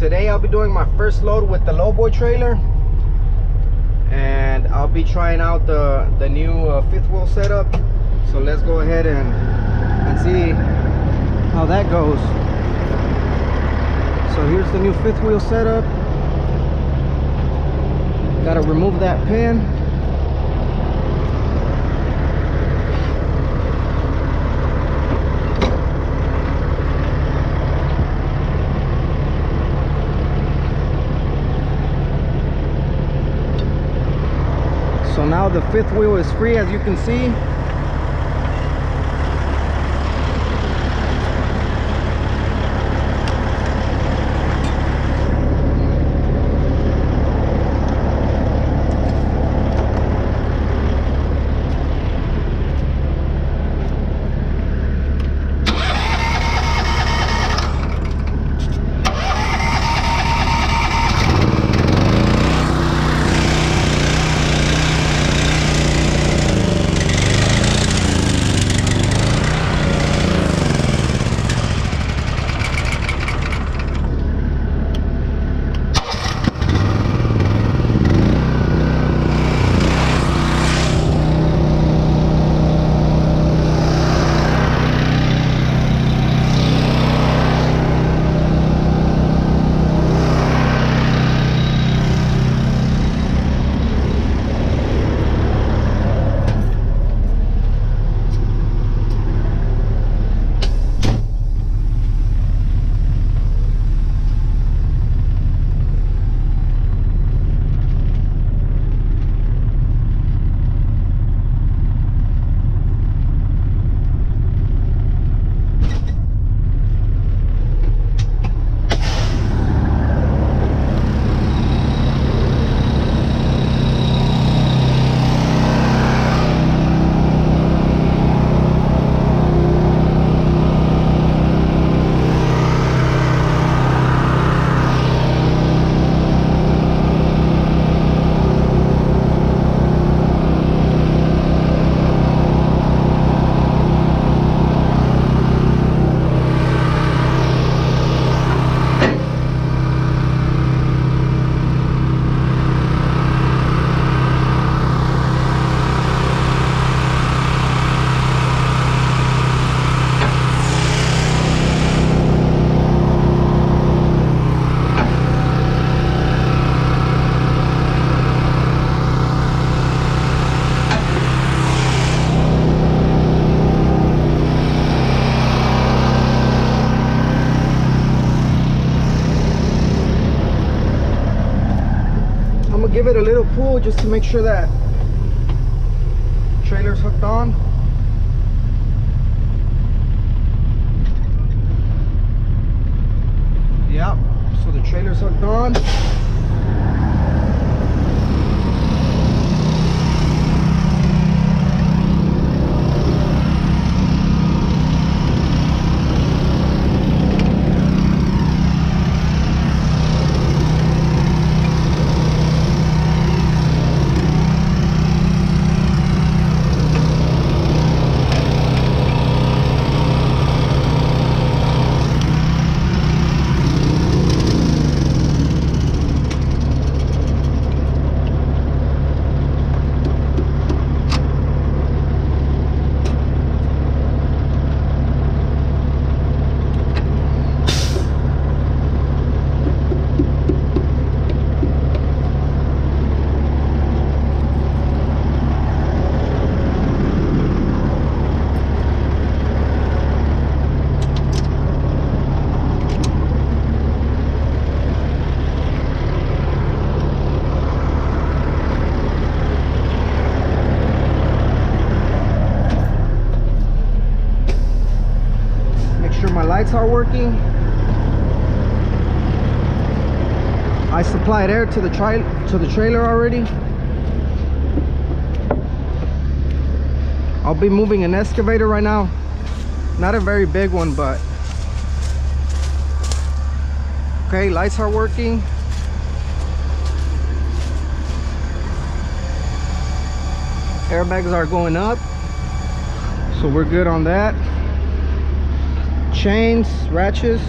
Today I'll be doing my first load with the lowboy trailer, and I'll be trying out the new fifth wheel setup. So let's go ahead and see how that goes. So here's the new fifth wheel setup. Gotta remove that pin. So now the fifth wheel is free, as you can see. Give it a little pull just to make sure that trailer's hooked on. Yep, so the trailer's hooked on. Lights are working. I supplied air to the trailer already. I'll be moving an excavator right now. Not a very big one, but okay, lights are working. Airbags are going up, so we're good on that. Chains, ratchets,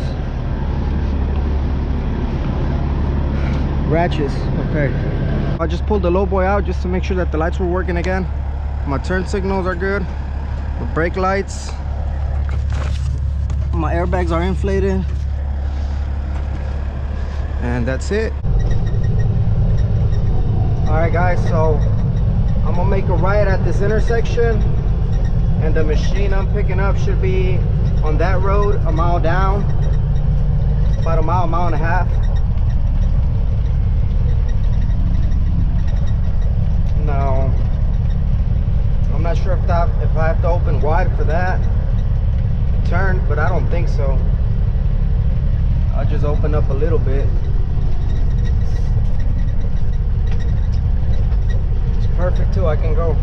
ratchets. Okay, I just pulled the low boy out just to make sure that the lights were working again. My turn signals are good, the brake lights, my airbags are inflated, and that's it. All right guys, so I'm gonna make a right at this intersection, and the machine I'm picking up should be on that road a mile down, about a mile and a half. Now I'm not sure if I have to open wide for that turn, but I don't think so. I'll just open up a little bit. It's perfect too, I can go.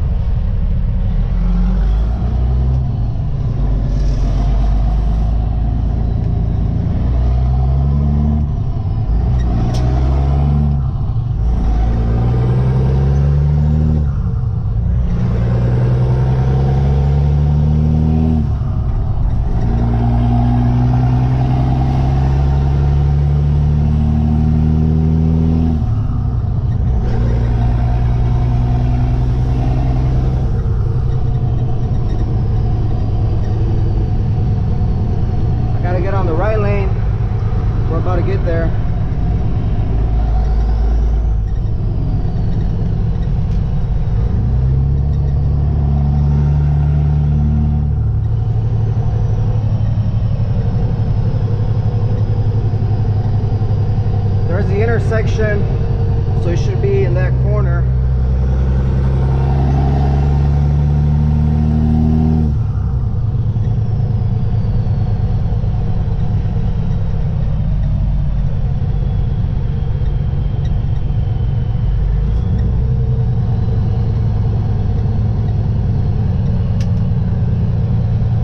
Section, so it should be in that corner.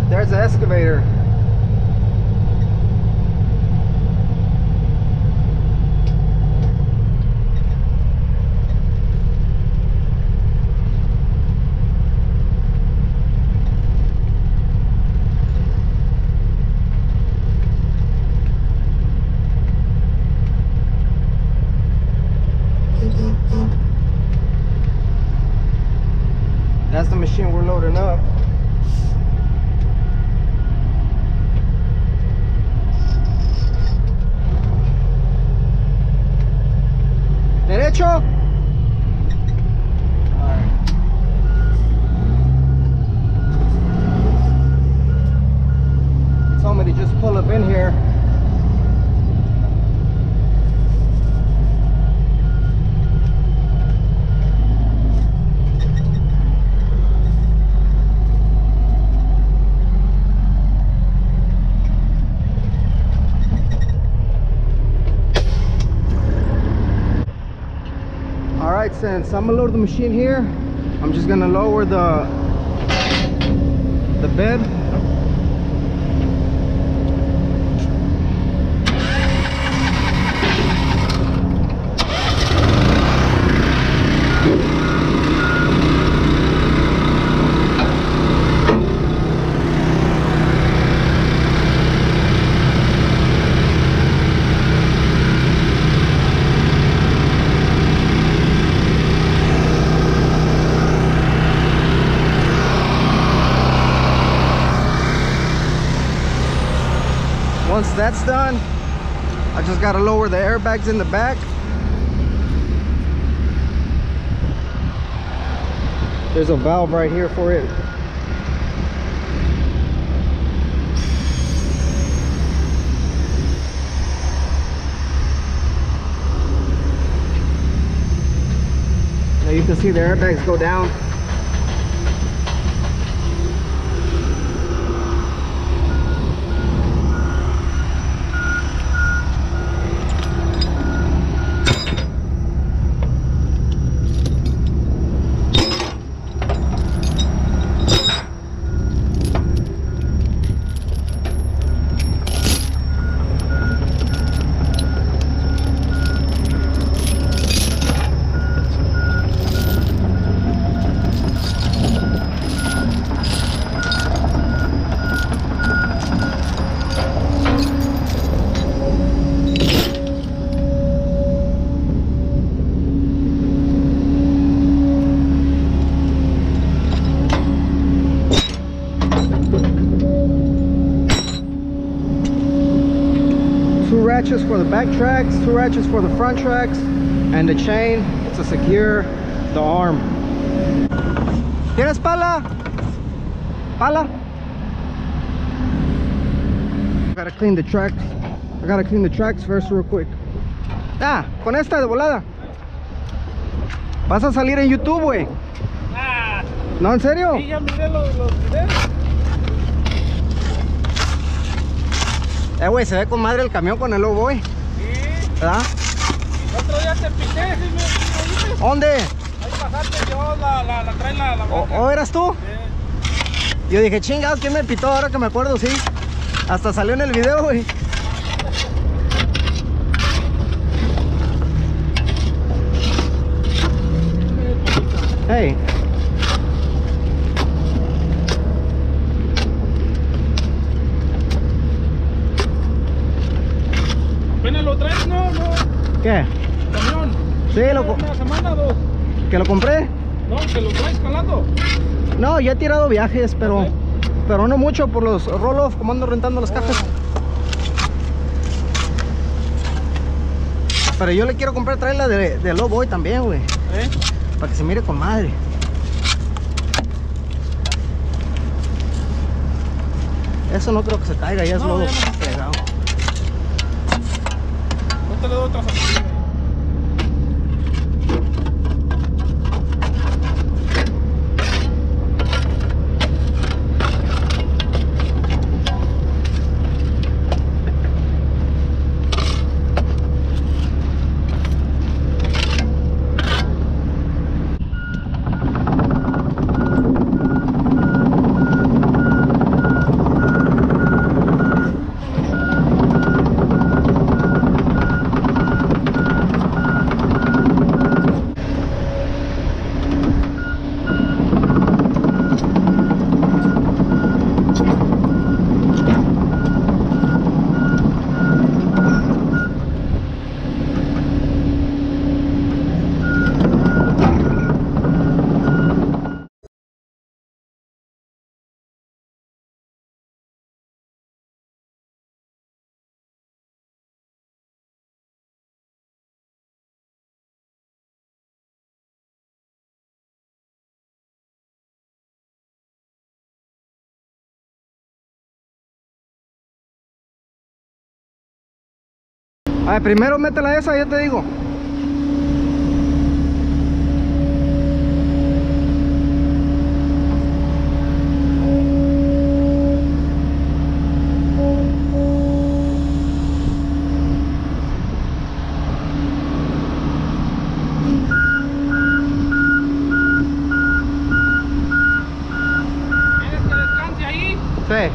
There's an excavator. That's the machine we're loading up. Derecho. All right. Somebody just pull up in here. Since I'm gonna load the machine here, I'm just gonna lower the bed. Once that's done, I just gotta lower the airbags in the back. There's a valve right here for it. Now you can see the airbags go down. ratchets for the back tracks, 2 ratchets for the front tracks, and the chain to secure the arm. ¿Tienes pala? Pala? I gotta clean the tracks. I gotta clean the tracks first real quick. Ah, con esta de volada. Vas a salir en YouTube, güey. Ah. ¿No, en serio? Sí, ya miré los videos. Güey, se ve con madre el camión con el low boy. Sí. ¿Verdad? Otro día te piqué, sí me... ¿Dónde? Ahí pasaste, yo la traen la boca. ¿O eras tú? Sí. Yo dije, chingados, ¿quién me pitó? Ahora que me acuerdo, sí. Hasta salió en el video, güey. Hey. ¿Apenas lo traes? No, no. ¿Qué? ¿Camión? Sí, lo compré. ¿Una semana o dos? ¿Que lo compré? No, que lo traes calando. No, ya he tirado viajes, pero okay. Pero no mucho por los roll-off, como ando rentando las cajas. Pero yo le quiero comprar, traerla de low boy también, güey. ¿Eh? Para que se mire con madre. Eso no creo que se caiga, ya es lodo pegado. No te le doy otra facilidad. A ver, primero métela esa, yo te digo. ¿Quieres que descanse ahí? Sí.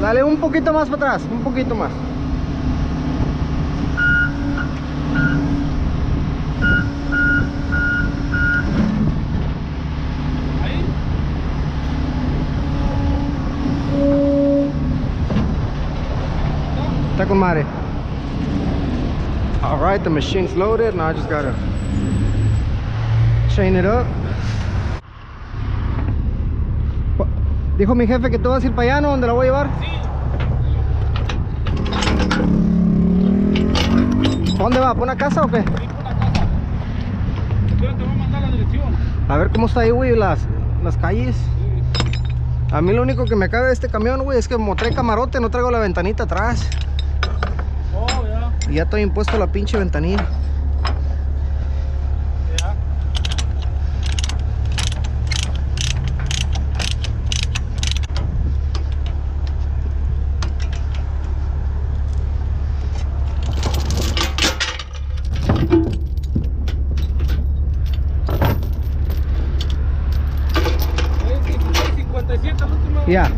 Dale un poquito más para atrás, un poquito más. Ahí. Está con madre. All right, the machine's loaded. Now I just gotta chain it up. Dijo mi jefe que tú vas a ir para allá, ¿no? ¿Dónde la voy a llevar? Sí. ¿Dónde va? ¿Por una casa o qué? Sí, por una casa. Pero te voy a mandar la dirección. A ver cómo está ahí, güey, las calles. Sí. A mí lo único que me cabe de este camión, güey, es que como trae camarote, no traigo la ventanita atrás. Oh, ya. Yeah. Y ya estoy impuesto la pinche ventanilla. Ya.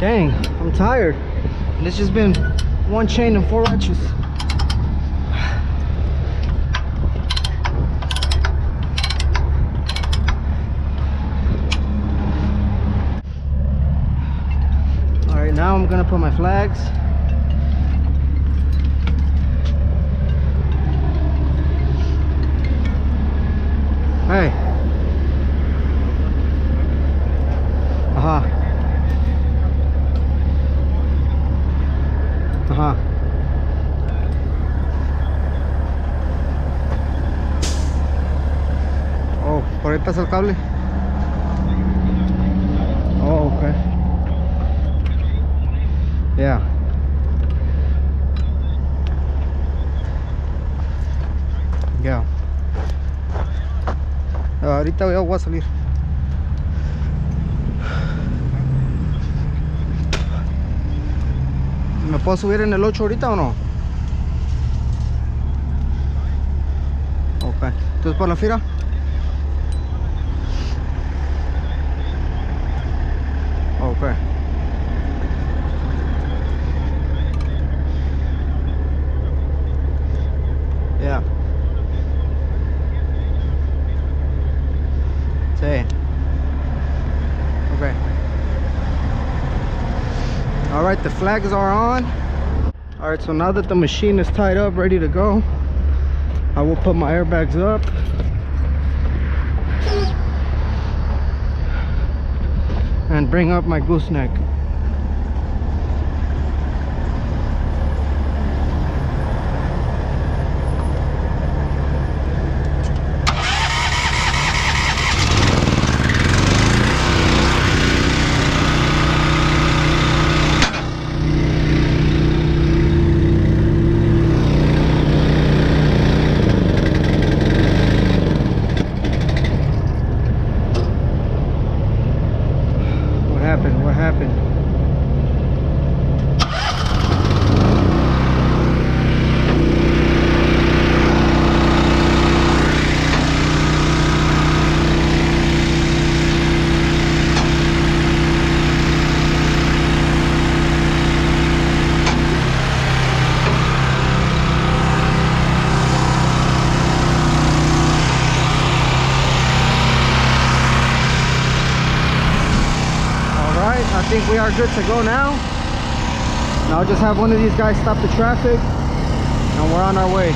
Dang, I'm tired. And it's just been one chain and 4 wrenches. All right, now I'm gonna put my flags. Hey. Uh-huh. Oh, por ahí pasa el cable. Oh, okay. Yeah. Yeah. Ahorita voy a salir. ¿Me puedo subir en el 8 ahorita o no? Ok, entonces para la fira. Ok. Yeah. Sí. Ok. All right, the flags are on. All right, so now that the machine is tied up, ready to go, I will put my airbags up. And bring up my gooseneck. happened? What happened? I think we are good to go now. Now I'll just have one of these guys stop the traffic and we're on our way.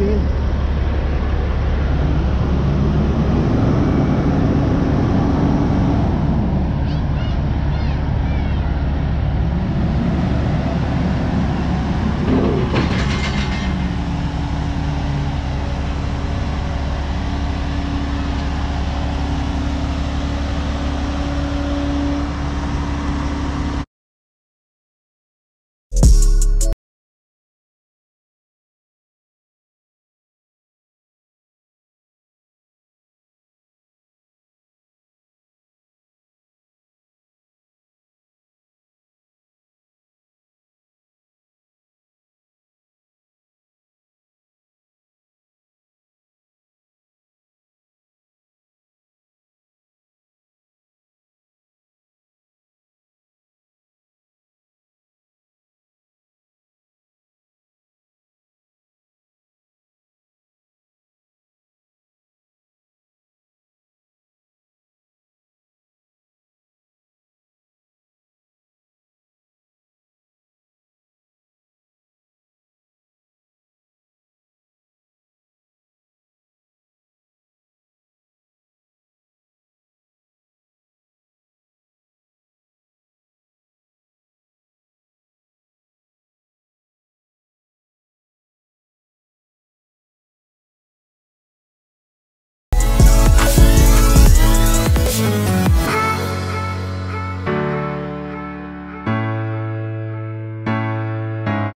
que ven.